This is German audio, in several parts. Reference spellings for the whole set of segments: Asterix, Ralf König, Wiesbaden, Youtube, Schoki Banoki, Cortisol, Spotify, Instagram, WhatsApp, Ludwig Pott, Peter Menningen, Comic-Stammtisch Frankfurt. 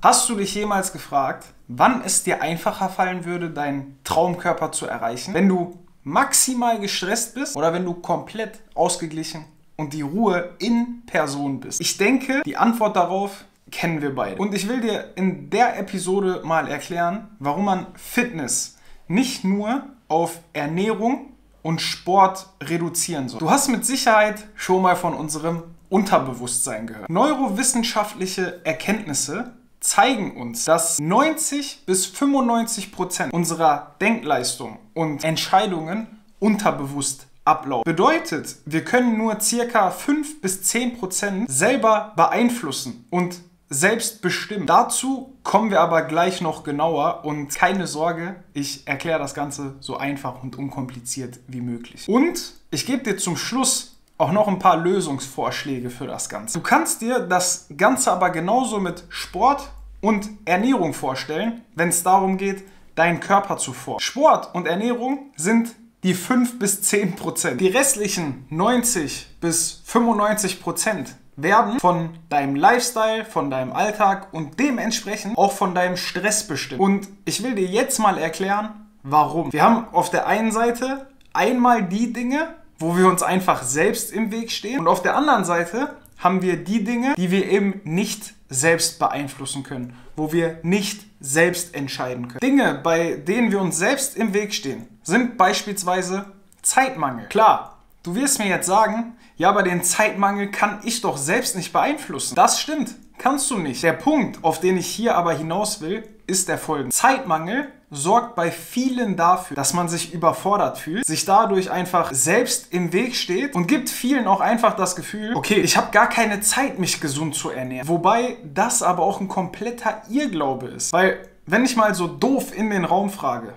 Hast du dich jemals gefragt, wann es dir einfacher fallen würde, deinen Traumkörper zu erreichen, wenn du maximal gestresst bist oder wenn du komplett ausgeglichen und die Ruhe in Person bist? Ich denke, die Antwort darauf kennen wir beide. Und ich will dir in der Episode mal erklären, warum man Fitness nicht nur auf Ernährung und Sport reduzieren soll. Du hast mit Sicherheit schon mal von unserem Unterbewusstsein gehört. Neurowissenschaftliche Erkenntnisse zeigen uns, dass 90 bis 95% unserer Denkleistung und Entscheidungen unterbewusst ablaufen. Bedeutet, wir können nur ca. 5 bis 10% selber beeinflussen und selbst bestimmen. Dazu kommen wir aber gleich noch genauer und keine Sorge, ich erkläre das Ganze so einfach und unkompliziert wie möglich. Und ich gebe dir zum Schluss auch noch ein paar Lösungsvorschläge für das Ganze. Du kannst dir das Ganze aber genauso mit Sport und Ernährung vorstellen, wenn es darum geht, deinen Körper zu formen. Sport und Ernährung sind die 5 bis 10%. Die restlichen 90 bis 95% werden von deinem Lifestyle, von deinem Alltag und dementsprechend auch von deinem Stress bestimmt. Und ich will dir jetzt mal erklären, warum. Wir haben auf der einen Seite einmal die Dinge, wo wir uns einfach selbst im Weg stehen. Und auf der anderen Seite haben wir die Dinge, die wir eben nicht selbst beeinflussen können, wo wir nicht selbst entscheiden können. Dinge, bei denen wir uns selbst im Weg stehen, sind beispielsweise Zeitmangel. Klar, du wirst mir jetzt sagen, ja, aber den Zeitmangel kann ich doch selbst nicht beeinflussen. Das stimmt, kannst du nicht. Der Punkt, auf den ich hier aber hinaus will, ist der folgende. Zeitmangel sorgt bei vielen dafür, dass man sich überfordert fühlt, sich dadurch einfach selbst im Weg steht und gibt vielen auch einfach das Gefühl, okay, ich habe gar keine Zeit, mich gesund zu ernähren. Wobei das aber auch ein kompletter Irrglaube ist. Weil, wenn ich mal so doof in den Raum frage,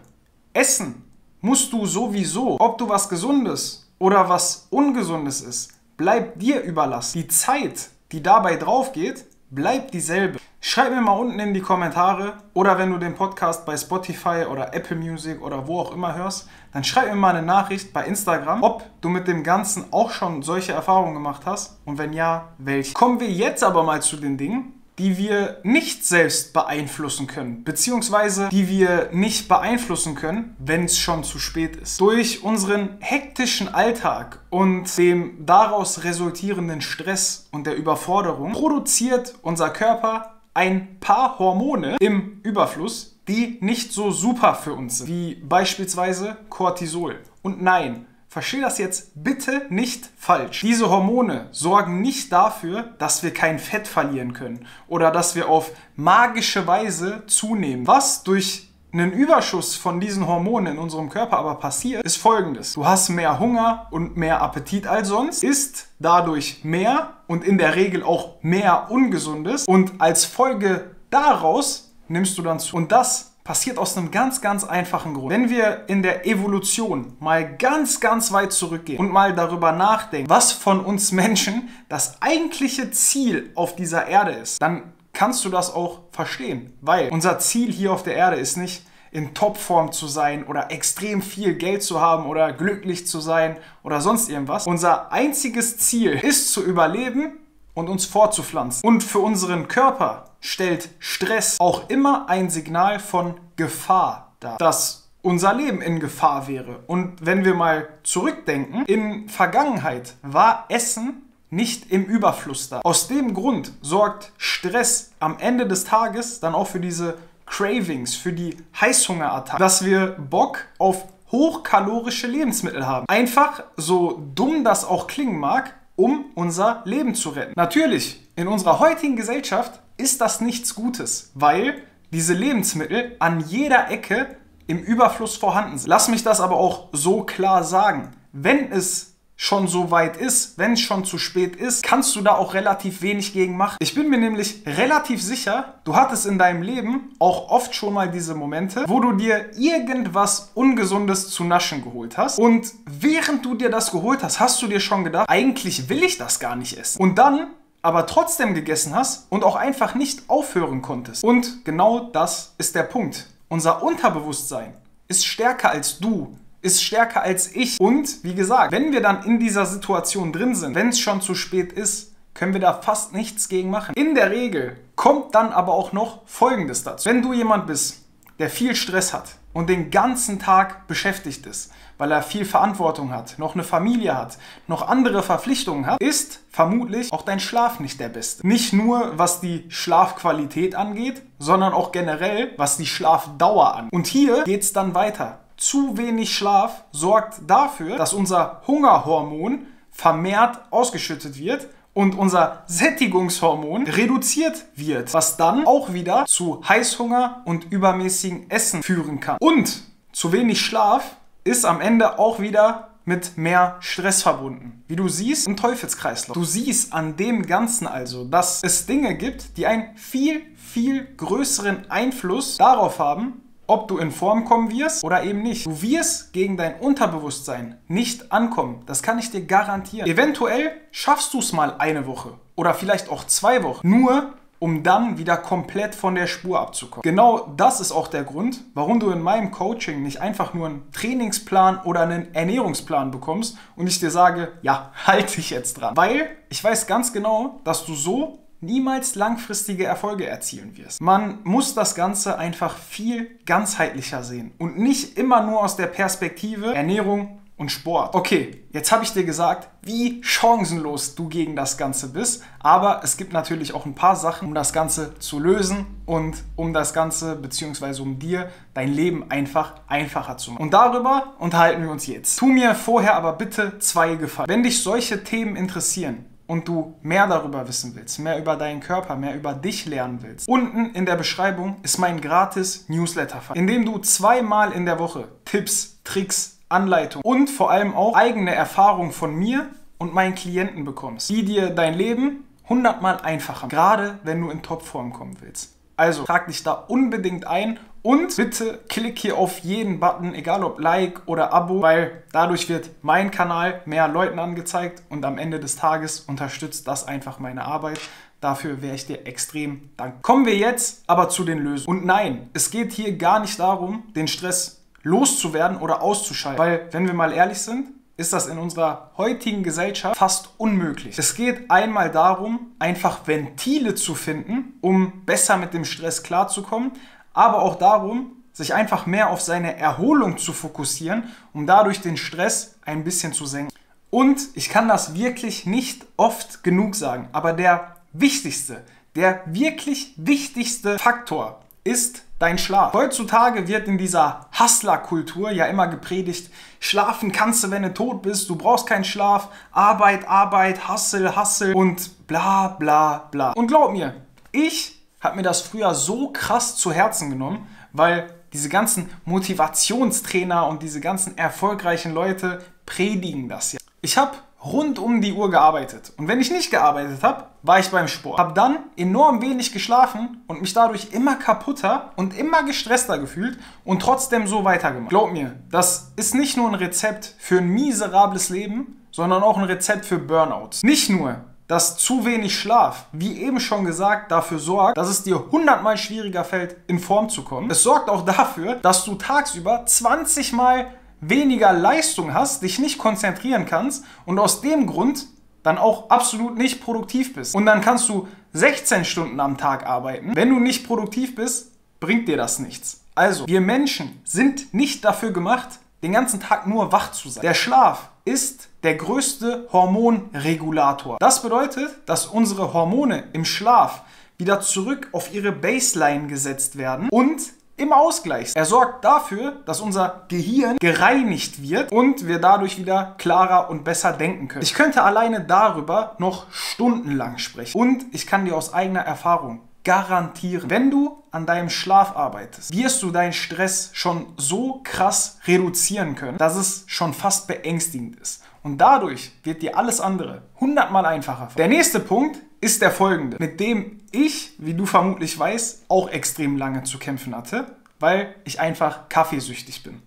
essen musst du sowieso. Ob du was Gesundes oder was Ungesundes ist, bleibt dir überlassen. Die Zeit, die dabei drauf geht, bleibt dieselbe. Schreib mir mal unten in die Kommentare oder wenn du den Podcast bei Spotify oder Apple Music oder wo auch immer hörst, dann schreib mir mal eine Nachricht bei Instagram, ob du mit dem Ganzen auch schon solche Erfahrungen gemacht hast und wenn ja, welche. Kommen wir jetzt aber mal zu den Dingen, die wir nicht selbst beeinflussen können, beziehungsweise die wir nicht beeinflussen können, wenn es schon zu spät ist. Durch unseren hektischen Alltag und dem daraus resultierenden Stress und der Überforderung produziert unser Körper ein paar Hormone im Überfluss, die nicht so super für uns sind, wie beispielsweise Cortisol. Und nein, verstehe das jetzt bitte nicht falsch. Diese Hormone sorgen nicht dafür, dass wir kein Fett verlieren können oder dass wir auf magische Weise zunehmen. Was durch einen Überschuss von diesen Hormonen in unserem Körper aber passiert, ist folgendes. Du hast mehr Hunger und mehr Appetit als sonst, isst dadurch mehr und in der Regel auch mehr Ungesundes und als Folge daraus nimmst du dann zu. Und das passiert aus einem ganz, ganz einfachen Grund. Wenn wir in der Evolution mal ganz, ganz weit zurückgehen und mal darüber nachdenken, was von uns Menschen das eigentliche Ziel auf dieser Erde ist, dann kannst du das auch verstehen. Weil unser Ziel hier auf der Erde ist nicht, in Topform zu sein oder extrem viel Geld zu haben oder glücklich zu sein oder sonst irgendwas. Unser einziges Ziel ist zu überleben und uns fortzupflanzen. Und für unseren Körper stellt Stress auch immer ein Signal von Gefahr dar, dass unser Leben in Gefahr wäre. Und wenn wir mal zurückdenken, in Vergangenheit war Essen nicht im Überfluss da. Aus dem Grund sorgt Stress am Ende des Tages dann auch für diese Cravings, für die Heißhungerattacken, dass wir Bock auf hochkalorische Lebensmittel haben. Einfach, so dumm das auch klingen mag, um unser Leben zu retten. Natürlich, in unserer heutigen Gesellschaft ist das nichts Gutes, weil diese Lebensmittel an jeder Ecke im Überfluss vorhanden sind. Lass mich das aber auch so klar sagen. Wenn es schon so weit ist, wenn es schon zu spät ist, kannst du da auch relativ wenig gegen machen. Ich bin mir nämlich relativ sicher, du hattest in deinem Leben auch oft schon mal diese Momente, wo du dir irgendwas Ungesundes zu naschen geholt hast. Und während du dir das geholt hast, hast du dir schon gedacht, eigentlich will ich das gar nicht essen. Und dann aber trotzdem gegessen hast und auch einfach nicht aufhören konntest. Und genau das ist der Punkt. Unser Unterbewusstsein ist stärker als du, ist stärker als ich. Und wie gesagt, wenn wir dann in dieser Situation drin sind, wenn es schon zu spät ist, können wir da fast nichts gegen machen. In der Regel kommt dann aber auch noch Folgendes dazu. Wenn du jemand bist, der viel Stress hat und den ganzen Tag beschäftigt ist, weil er viel Verantwortung hat, noch eine Familie hat, noch andere Verpflichtungen hat, ist vermutlich auch dein Schlaf nicht der beste. Nicht nur, was die Schlafqualität angeht, sondern auch generell, was die Schlafdauer angeht. Und hier geht es dann weiter. Zu wenig Schlaf sorgt dafür, dass unser Hungerhormon vermehrt ausgeschüttet wird und unser Sättigungshormon reduziert wird, was dann auch wieder zu Heißhunger und übermäßigem Essen führen kann. Und zu wenig Schlaf ist am Ende auch wieder mit mehr Stress verbunden. Wie du siehst, im Teufelskreislauf. Du siehst an dem Ganzen also, dass es Dinge gibt, die einen viel, viel größeren Einfluss darauf haben, ob du in Form kommen wirst oder eben nicht. Du wirst gegen dein Unterbewusstsein nicht ankommen. Das kann ich dir garantieren. Eventuell schaffst du es mal eine Woche oder vielleicht auch 2 Wochen, nur um dann wieder komplett von der Spur abzukommen. Genau das ist auch der Grund, warum du in meinem Coaching nicht einfach nur einen Trainingsplan oder einen Ernährungsplan bekommst und ich dir sage, ja, halt dich jetzt dran. Weil ich weiß ganz genau, dass du so niemals langfristige Erfolge erzielen wirst. Man muss das Ganze einfach viel ganzheitlicher sehen und nicht immer nur aus der Perspektive Ernährung und Sport. Okay, jetzt habe ich dir gesagt, wie chancenlos du gegen das Ganze bist, aber es gibt natürlich auch ein paar Sachen, um das Ganze zu lösen und um das Ganze bzw. um dir dein Leben einfach einfacher zu machen. Und darüber unterhalten wir uns jetzt. Tu mir vorher aber bitte 2 Gefallen. Wenn dich solche Themen interessieren, und du mehr darüber wissen willst, mehr über deinen Körper, mehr über dich lernen willst, unten in der Beschreibung ist mein gratis Newsletter, in dem du 2-mal in der Woche Tipps, Tricks, Anleitungen und vor allem auch eigene Erfahrungen von mir und meinen Klienten bekommst, die dir dein Leben 100-mal einfacher machen, gerade wenn du in Topform kommen willst. Also trag dich da unbedingt ein und bitte klick hier auf jeden Button, egal ob Like oder Abo, weil dadurch wird mein Kanal mehr Leuten angezeigt und am Ende des Tages unterstützt das einfach meine Arbeit. Dafür wäre ich dir extrem dankbar. Kommen wir jetzt aber zu den Lösungen. Und nein, es geht hier gar nicht darum, den Stress loszuwerden oder auszuschalten, weil, wenn wir mal ehrlich sind, ist das in unserer heutigen Gesellschaft fast unmöglich. Es geht einmal darum, einfach Ventile zu finden, um besser mit dem Stress klarzukommen, aber auch darum, sich einfach mehr auf seine Erholung zu fokussieren, um dadurch den Stress ein bisschen zu senken. Und ich kann das wirklich nicht oft genug sagen, aber der wirklich wichtigste Faktor ist dein Schlaf. Heutzutage wird in dieser Hustler-Kultur ja immer gepredigt, schlafen kannst du, wenn du tot bist, du brauchst keinen Schlaf, Arbeit, Arbeit, Hustle, Hustle und bla bla bla. Und glaub mir, ich habe mir das früher so krass zu Herzen genommen, weil diese ganzen Motivationstrainer und diese ganzen erfolgreichen Leute predigen das ja. Ich habe rund um die Uhr gearbeitet und wenn ich nicht gearbeitet habe, war ich beim Sport. Habe dann enorm wenig geschlafen und mich dadurch immer kaputter und immer gestresster gefühlt und trotzdem so weitergemacht. Glaub mir, das ist nicht nur ein Rezept für ein miserables Leben, sondern auch ein Rezept für Burnouts. Nicht nur, dass zu wenig Schlaf, wie eben schon gesagt, dafür sorgt, dass es dir 100-mal schwieriger fällt, in Form zu kommen. Es sorgt auch dafür, dass du tagsüber 20-mal weniger Leistung hast, dich nicht konzentrieren kannst und aus dem Grund dann auch absolut nicht produktiv bist. Und dann kannst du 16 Stunden am Tag arbeiten. Wenn du nicht produktiv bist, bringt dir das nichts. Also, wir Menschen sind nicht dafür gemacht, den ganzen Tag nur wach zu sein. Der Schlaf ist der größte Hormonregulator. Das bedeutet, dass unsere Hormone im Schlaf wieder zurück auf ihre Baseline gesetzt werden und im Ausgleich sind. Er sorgt dafür, dass unser Gehirn gereinigt wird und wir dadurch wieder klarer und besser denken können. Ich könnte alleine darüber noch stundenlang sprechen und ich kann dir aus eigener Erfahrung garantieren, wenn du an deinem Schlaf arbeitest, wirst du deinen Stress schon so krass reduzieren können, dass es schon fast beängstigend ist. Und dadurch wird dir alles andere 100-mal einfacher. Der nächste Punkt ist der folgende, mit dem ich, wie du vermutlich weißt, auch extrem lange zu kämpfen hatte, weil ich einfach kaffeesüchtig bin.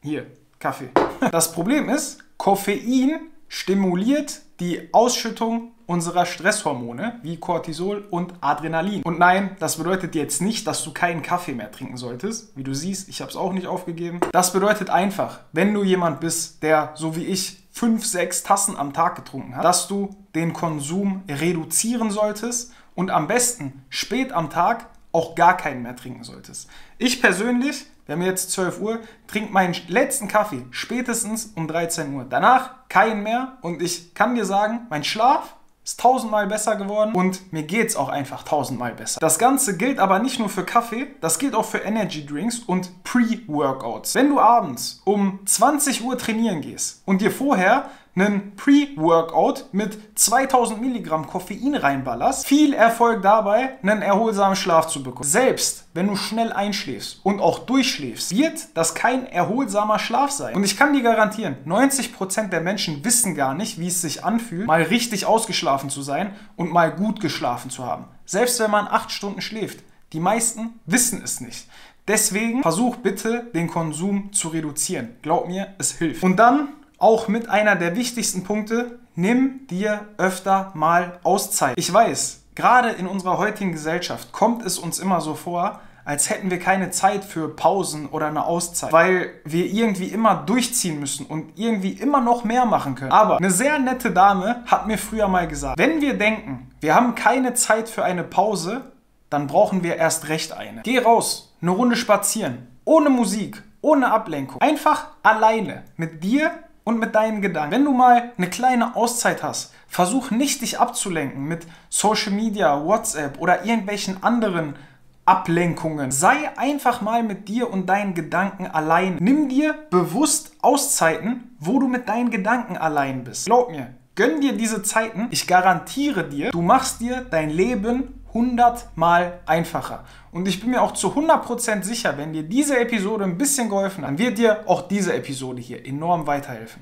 Hier, Kaffee. Das Problem ist, Koffein stimuliert die Ausschüttung unserer Stresshormone wie Cortisol und Adrenalin. Und nein, das bedeutet jetzt nicht, dass du keinen Kaffee mehr trinken solltest. Wie du siehst, ich habe es auch nicht aufgegeben. Das bedeutet einfach, wenn du jemand bist, der so wie ich 5, 6 Tassen am Tag getrunken hat, dass du den Konsum reduzieren solltest und am besten spät am Tag auch gar keinen mehr trinken solltest. Ich persönlich, wir haben jetzt 12 Uhr, trinke meinen letzten Kaffee spätestens um 13 Uhr. Danach keinen mehr und ich kann dir sagen, mein Schlaf ist 1000-mal besser geworden und mir geht es auch einfach 1000-mal besser. Das Ganze gilt aber nicht nur für Kaffee, das gilt auch für Energy Drinks und Pre-Workouts. Wenn du abends um 20 Uhr trainieren gehst und dir vorher einen Pre-Workout mit 2000 Milligramm Koffein reinballerst, viel Erfolg dabei, einen erholsamen Schlaf zu bekommen. Selbst wenn du schnell einschläfst und auch durchschläfst, wird das kein erholsamer Schlaf sein. Und ich kann dir garantieren, 90% der Menschen wissen gar nicht, wie es sich anfühlt, mal richtig ausgeschlafen zu sein und mal gut geschlafen zu haben. Selbst wenn man 8 Stunden schläft, die meisten wissen es nicht. Deswegen versuch bitte, den Konsum zu reduzieren. Glaub mir, es hilft. Und dann auch mit einer der wichtigsten Punkte, nimm dir öfter mal Auszeit. Ich weiß, gerade in unserer heutigen Gesellschaft kommt es uns immer so vor, als hätten wir keine Zeit für Pausen oder eine Auszeit, weil wir irgendwie immer durchziehen müssen und irgendwie immer noch mehr machen können. Aber eine sehr nette Dame hat mir früher mal gesagt, wenn wir denken, wir haben keine Zeit für eine Pause, dann brauchen wir erst recht eine. Geh raus, eine Runde spazieren, ohne Musik, ohne Ablenkung, einfach alleine mit dir und mit deinen Gedanken. Wenn du mal eine kleine Auszeit hast, versuch nicht, dich abzulenken mit Social Media, WhatsApp oder irgendwelchen anderen Ablenkungen. Sei einfach mal mit dir und deinen Gedanken allein. Nimm dir bewusst Auszeiten, wo du mit deinen Gedanken allein bist. Glaub mir, gönn dir diese Zeiten. Ich garantiere dir, du machst dir dein Leben 100-mal einfacher. Und ich bin mir auch zu 100% sicher, wenn dir diese Episode ein bisschen geholfen hat, dann wird dir auch diese Episode hier enorm weiterhelfen.